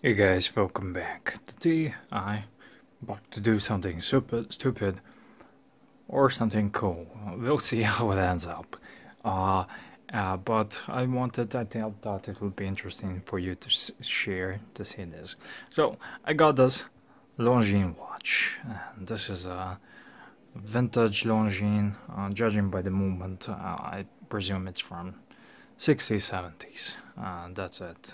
Hey guys, welcome back. Today I'm about to do something super stupid or something cool. We'll see how it ends up. But I thought it would be interesting for you to share to see this. So I got this Longines watch. And this is a vintage Longines. Judging by the movement, I presume it's from 60s, 70s, that's it,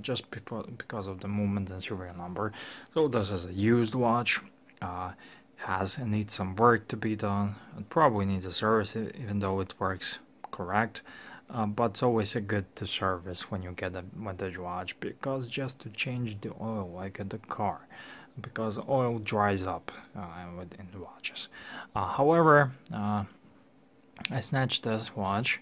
just because of the movement and serial number. So this is a used watch, needs some work to be done, it probably needs a service even though it works correct, but it's always a good to service when you get a vintage watch, because just to change the oil like in the car, because oil dries up within the watches. However, I snatched this watch.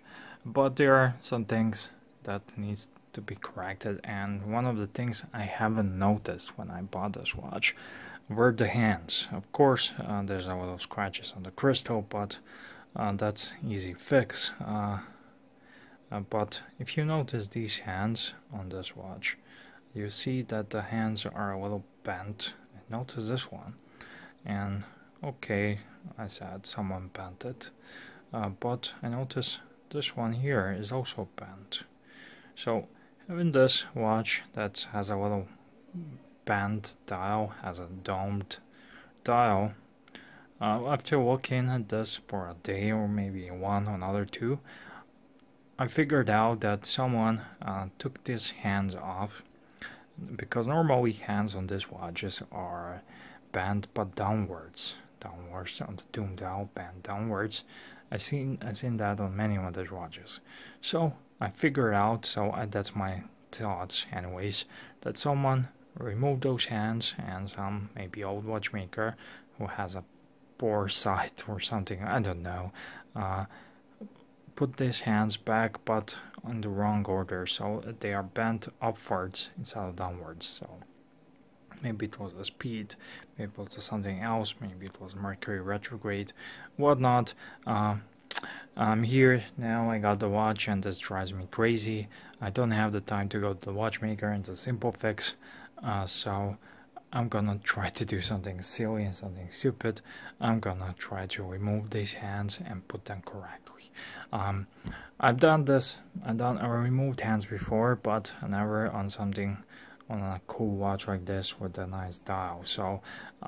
But there are some things that needs to be corrected, and one of the things I haven't noticed when I bought this watch were the hands. Of course, there's a lot of scratches on the crystal, but that's easy fix. But if you notice these hands on this watch, you see that the hands are a little bent. Notice this one, and okay, I said someone bent it, but I notice this one here is also bent. So having this watch that has a little bent dial, has a domed dial, after looking at this for a day or maybe another two, I figured out that someone took these hands off, because normally hands on these watches are bent but downwards on the doom dial, bent downwards. I've seen that on many of those watches. So I figured out, that's my thoughts anyways, that someone removed those hands, and some maybe old watchmaker who has a poor sight or something, I don't know, put these hands back but in the wrong order, so they are bent upwards instead of downwards. So maybe it was a speed, maybe it was something else, maybe it was Mercury retrograde, whatnot. I'm here now, I got the watch, and this drives me crazy. I don't have the time to go to the watchmaker, and it's a simple fix, so I'm gonna try to do something silly and something stupid. I'm gonna try to remove these hands and put them correctly. I've done this, I removed hands before, but never on something, on a cool watch like this with a nice dial. So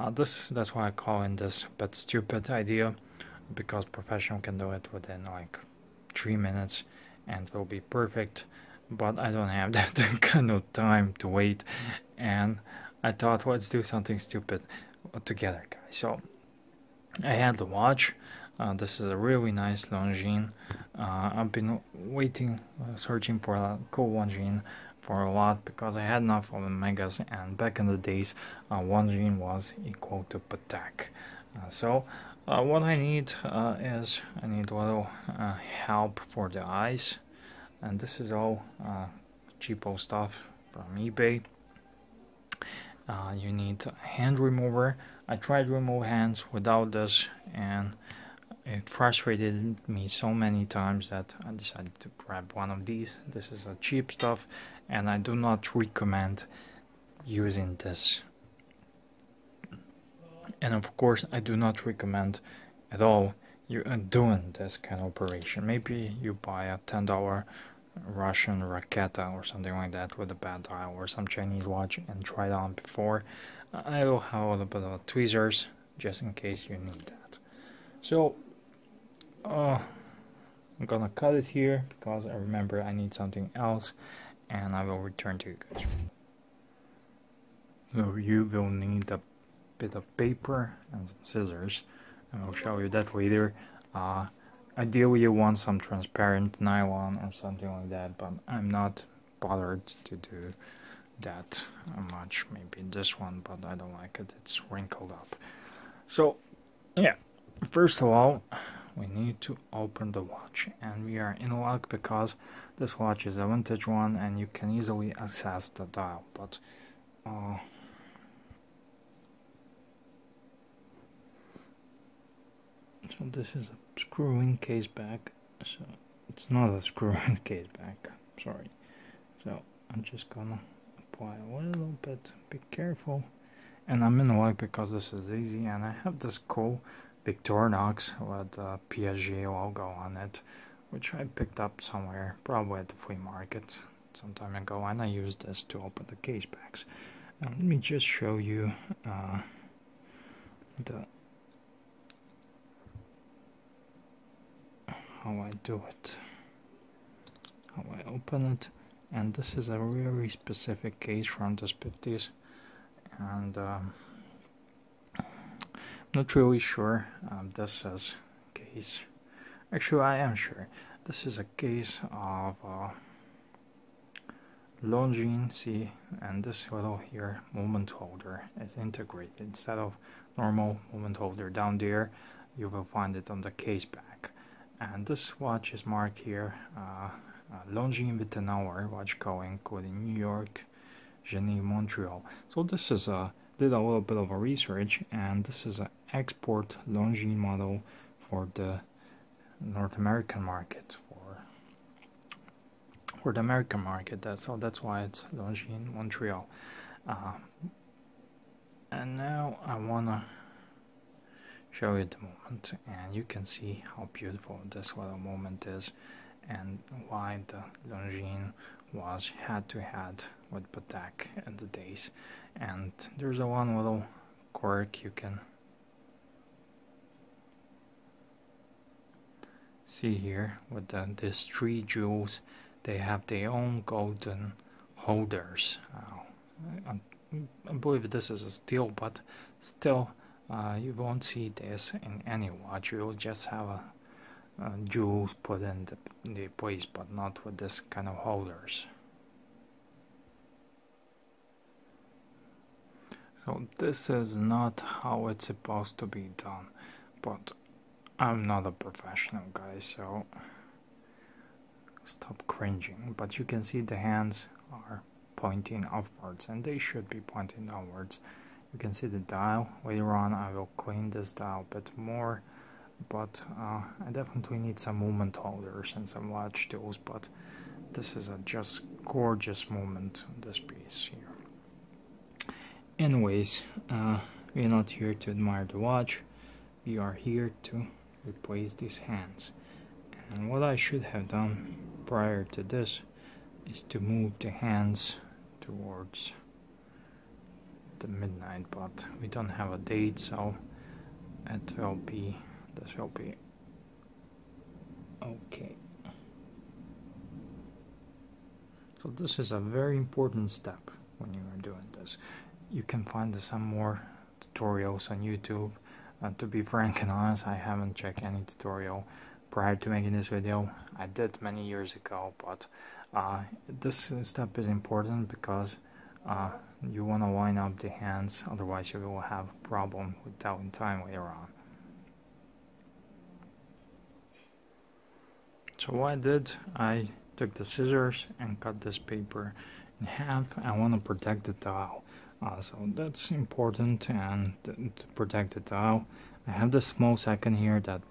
that's why I call in this bit stupid idea, because professional can do it within like 3 minutes and it'll be perfect, but I don't have that kind of time to wait, and I thought, let's do something stupid together, guys. So I had the watch. This is a really nice Longines. I've been waiting, searching for a cool Longines for a lot, because I had enough of the megas, and back in the days Longines was equal to Patek. So what I need is I need a little help for the eyes, and this is all cheapo stuff from eBay. You need a hand remover. I tried to remove hands without this, and it frustrated me so many times that I decided to grab one of these. This is a cheap stuff, and I do not recommend using this. And of course, I do not recommend at all you doing this kind of operation. Maybe you buy a $10 Russian Raketa or something like that with a bad dial, or some Chinese watch, and try it on before. I will have a little bit of tweezers just in case you need that. So I'm gonna cut it here, because I remember I need something else, and I will return to you guys. So you will need a bit of paper and some scissors, and I'll show you that later. Ideally you want some transparent nylon or something like that, but I'm not bothered to do that much. Maybe this one, but I don't like it, it's wrinkled up. So yeah, first of all, we need to open the watch, and we are in luck because this watch is a vintage one, and you can easily access the dial. But so this is a screw-in case back. So it's not a screw-in case back. Sorry. So I'm just gonna quite little, but be careful. And I'm in the luck because this is easy, and I have this cool Victorinox with the PSG logo on it, which I picked up somewhere, probably at the flea market some time ago, and I used this to open the case packs. And let me just show you how I do it, how I open it. And this is a very specific case from the 50s, and I'm not really sure this is case. Actually, I am sure this is a case of Longines, see, and this little here moment holder is integrated. Instead of normal moment holder down there, you will find it on the case back. And this watch is marked here, Longines with an hour watch going, including New York, Geneva, Montreal. So this is a did a little bit of a research, and this is an export Longines model for the North American market, for the American market. That's why it's Longines Montreal. And now I wanna show you the moment, and you can see how beautiful this little moment is, and why the Longines was head-to-head with Patek in the days. And there's a one little quirk you can see here with these three jewels. They have their own golden holders. I believe this is a steel, but still you won't see this in any watch. You'll just have a jewels put in the place, but not with this kind of holders. So this is not how it's supposed to be done, but I'm not a professional guy, so stop cringing. But you can see the hands are pointing upwards, and they should be pointing downwards. You can see the dial. Later on I will clean this dial a bit more, but I definitely need some movement holders and some large tools. But this is a just gorgeous moment on this piece here. Anyways, we're not here to admire the watch, we are here to replace these hands. And what I should have done prior to this is to move the hands towards the midnight, but we don't have a date, so it will be this will be okay. So this is a very important step when you are doing this. You can find some more tutorials on YouTube. To be frank and honest, I haven't checked any tutorial prior to making this video. I did many years ago, but this step is important because you want to line up the hands, otherwise you will have a problem with telling time later on. So what I took the scissors and cut this paper in half. I want to protect the dial, so that's important. And to protect the dial, I have this small second here that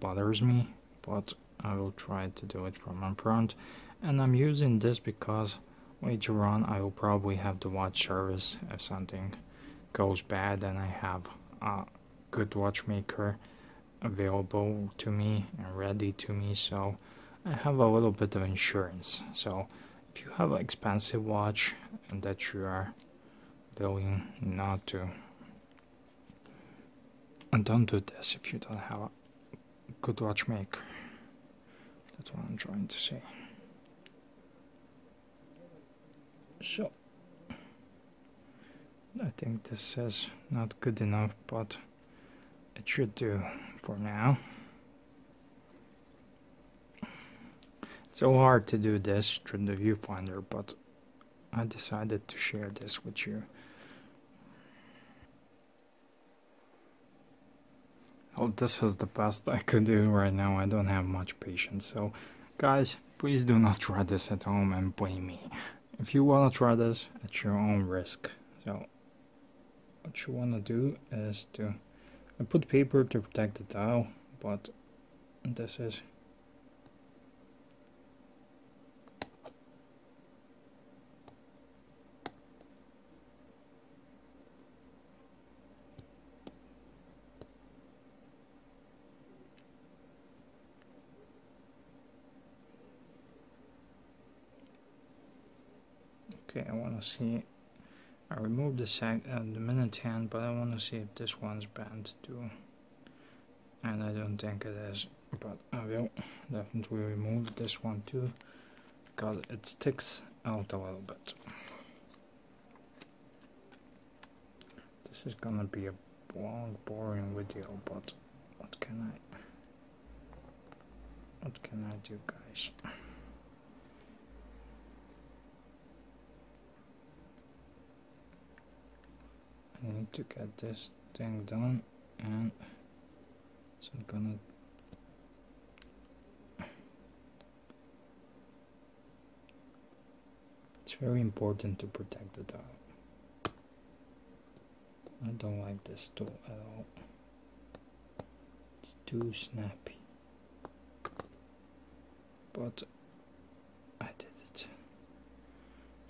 bothers me, but I will try to do it from in front. And I'm using this because later on I will probably have the watch service if something goes bad, and I have a good watchmaker available to me and ready to me, so I have a little bit of insurance. So if you have an expensive watch and that you are willing not to, and don't do this if you don't have a good watchmaker. That's what I'm trying to say. So I think this is not good enough, but it should do for now. It's so hard to do this through the viewfinder, but I decided to share this with you. Oh, this is the best I could do right now. I don't have much patience. So guys, please do not try this at home and blame me. If you want to try this at your own risk. So what you want to do is to I put paper to protect the dial, but this is Okay, I want to see. I removed the side and the minute hand, but I want to see if this one's bent too. And I don't think it is, but I will definitely remove this one too, because it sticks out a little bit. This is gonna be a long, boring video, but what can I do, guys? I need to get this thing done, and so I'm gonna it's very important to protect the dial. I don't like this tool at all. It's too snappy. But I did it.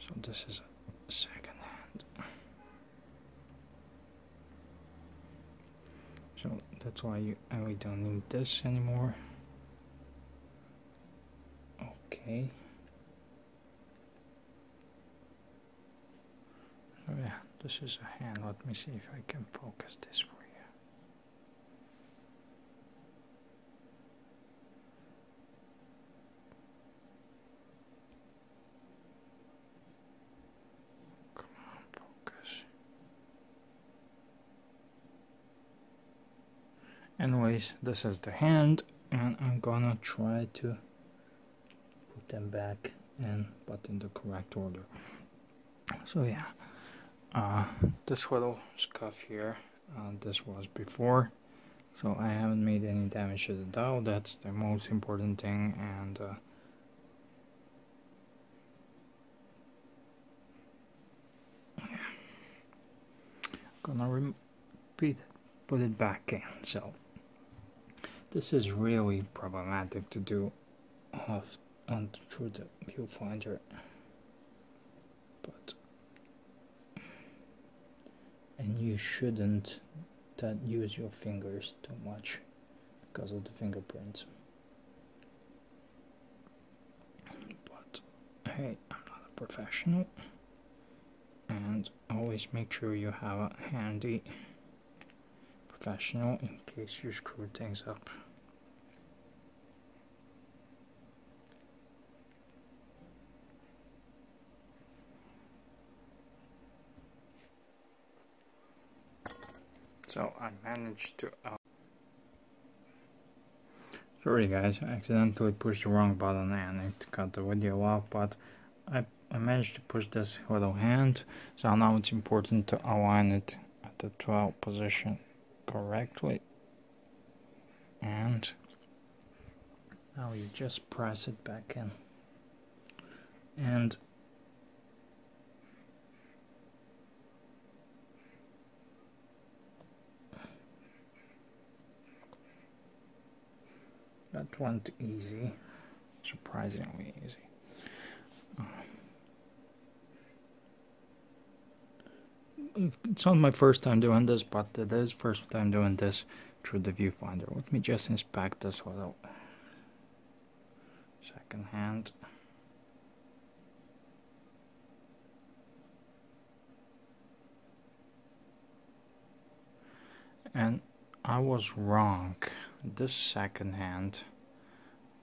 So this is a second hand. So that's why we don't need this anymore. Okay. Oh yeah, this is a hand. Let me see if I can focus this for you. Come on, focus. Anyways, this is the hand, and I'm gonna try to put them back in, but in the correct order. So yeah. This little scuff here, this was before, so I haven't made any damage to the dial. That's the most important thing, and yeah. Gonna repeat it, put it back in. So this is really problematic to do off and through the viewfinder, but. And you shouldn't use your fingers too much because of the fingerprints. But hey, I'm not a professional, and always make sure you have a handy professional in case you screw things up. So I managed to... Sorry guys, I accidentally pushed the wrong button and it cut the video off, but I managed to push this little hand. So now it's important to align it at the trial position correctly. And now you just press it back in. And that went easy, surprisingly easy. It's not my first time doing this, but it is first time doing this through the viewfinder. Let me just inspect this little second hand. And I was wrong. This second hand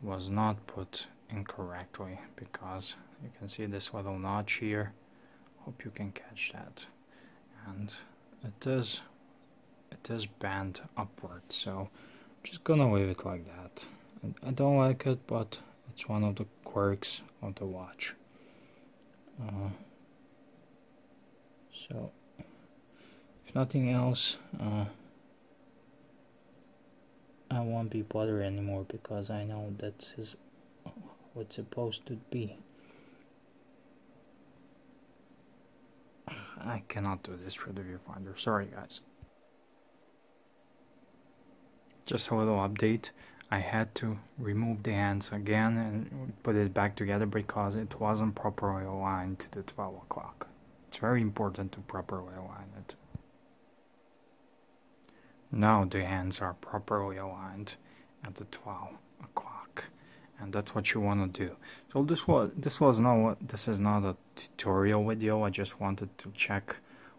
was not put in correctly, because you can see this little notch here. Hope you can catch that. And it is bent upward, so I'm just gonna leave it like that. And I don't like it, but it's one of the quirks of the watch. So if nothing else, I won't be bothered anymore, because I know that is what's supposed to be. I cannot do this through the viewfinder, sorry guys. Just a little update. I had to remove the hands again and put it back together because it wasn't properly aligned to the 12 o'clock. It's very important to properly align it. Now the hands are properly aligned at the 12 o'clock, and that's what you want to do. So this is not a tutorial video. I just wanted to check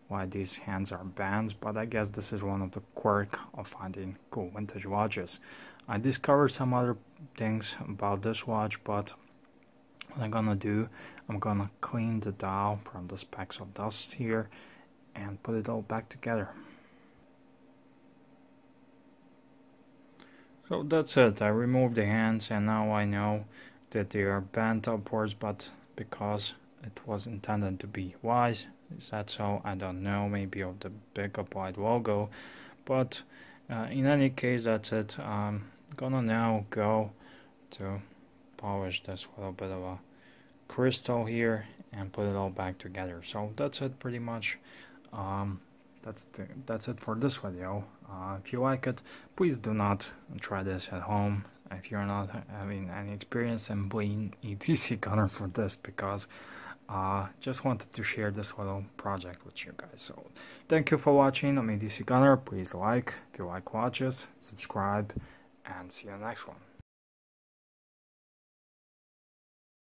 why these hands are bands, but I guess this is one of the quirks of finding cool vintage watches. I discovered some other things about this watch, but what I'm gonna do, I'm gonna clean the dial from the specks of dust here and put it all back together. So that's it, I removed the hands and now I know that they are bent upwards, but because it was intended to be wise. Is that so? I don't know, maybe of the big Applied logo, but in any case, that's it. I'm gonna now go to polish this little bit of a crystal here and put it all back together. So that's it pretty much. That's it for this video. If you like it, please do not try this at home. If you're not having any experience, then blame EDC Gunner for this, because just wanted to share this little project with you guys. So thank you for watching. I'm EDC Gunner. Please like if you like watches, subscribe, and see you in the next one.